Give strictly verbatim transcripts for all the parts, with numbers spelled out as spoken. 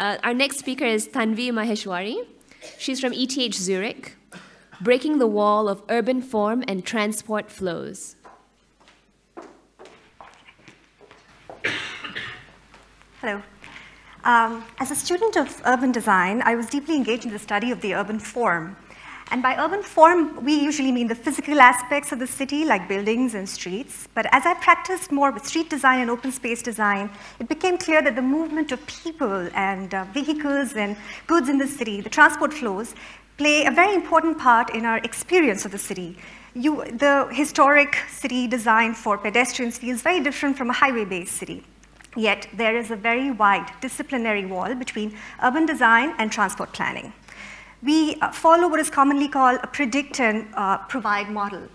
Uh, our next speaker is Tanvi Maheshwari. She's from E T H Zurich, breaking the wall of urban form and transport flows. Hello. Um, as a student of urban design, I was deeply engaged in the study of the urban form. And by urban form, we usually mean the physical aspects of the city, like buildings and streets. But as I practiced more with street design and open space design, it became clear that the movement of people and uh, vehicles and goods in the city, the transport flows, play a very important part in our experience of the city. You, the historic city design for pedestrians feels very different from a highway-based city. Yet, there is a very wide disciplinary wall between urban design and transport planning. We follow what is commonly called a predict and uh, provide model.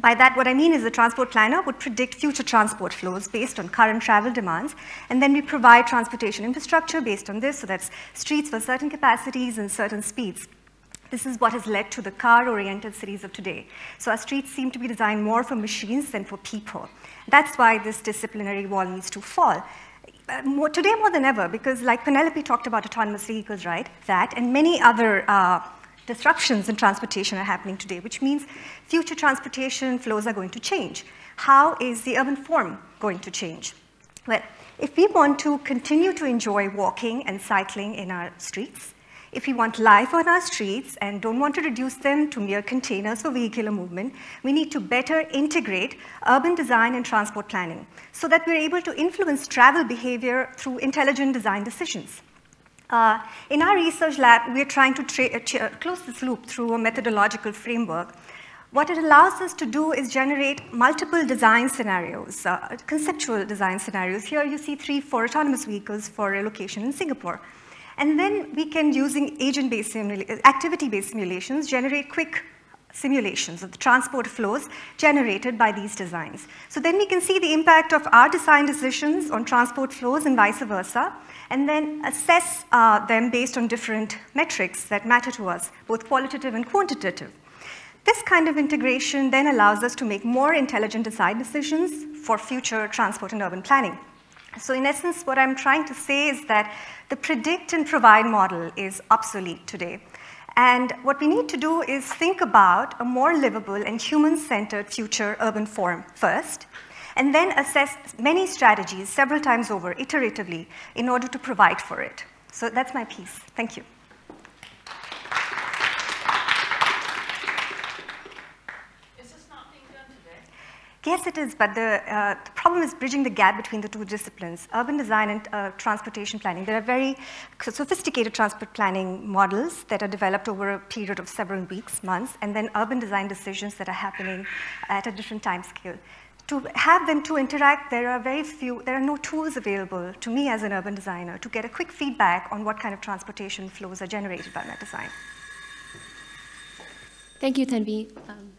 By that, what I mean is the transport planner would predict future transport flows based on current travel demands, and then we provide transportation infrastructure based on this, so that's streets for certain capacities and certain speeds. This is what has led to the car-oriented cities of today. So our streets seem to be designed more for machines than for people. That's why this disciplinary wall needs to fall. More, today more than ever, because like Penelope talked about autonomous vehicles, right? That and many other uh, disruptions in transportation are happening today, which means future transportation flows are going to change. How is the urban form going to change? Well, if we want to continue to enjoy walking and cycling in our streets, if we want life on our streets and don't want to reduce them to mere containers for vehicular movement, we need to better integrate urban design and transport planning so that we're able to influence travel behavior through intelligent design decisions. Uh, in our research lab, we're trying to tra close this loop through a methodological framework. What it allows us to do is generate multiple design scenarios, uh, conceptual design scenarios. Here you see three for autonomous vehicles for relocation in Singapore. And then we can, using agent-based simula- activity-based simulations, generate quick simulations of the transport flows generated by these designs. So then we can see the impact of our design decisions on transport flows and vice versa, and then assess uh, them based on different metrics that matter to us, both qualitative and quantitative. This kind of integration then allows us to make more intelligent design decisions for future transport and urban planning. So in essence, what I'm trying to say is that the predict and provide model is obsolete today. And what we need to do is think about a more livable and human-centered future urban form first, and then assess many strategies several times over, iteratively, in order to provide for it. So that's my piece. Thank you. Yes, it is, but the, uh, the problem is bridging the gap between the two disciplines, urban design and uh, transportation planning. There are very sophisticated transport planning models that are developed over a period of several weeks, months, and then urban design decisions that are happening at a different time scale. To have them to interact, there are very few, there are no tools available to me as an urban designer to get a quick feedback on what kind of transportation flows are generated by my design. Thank you, Tanvi. Um,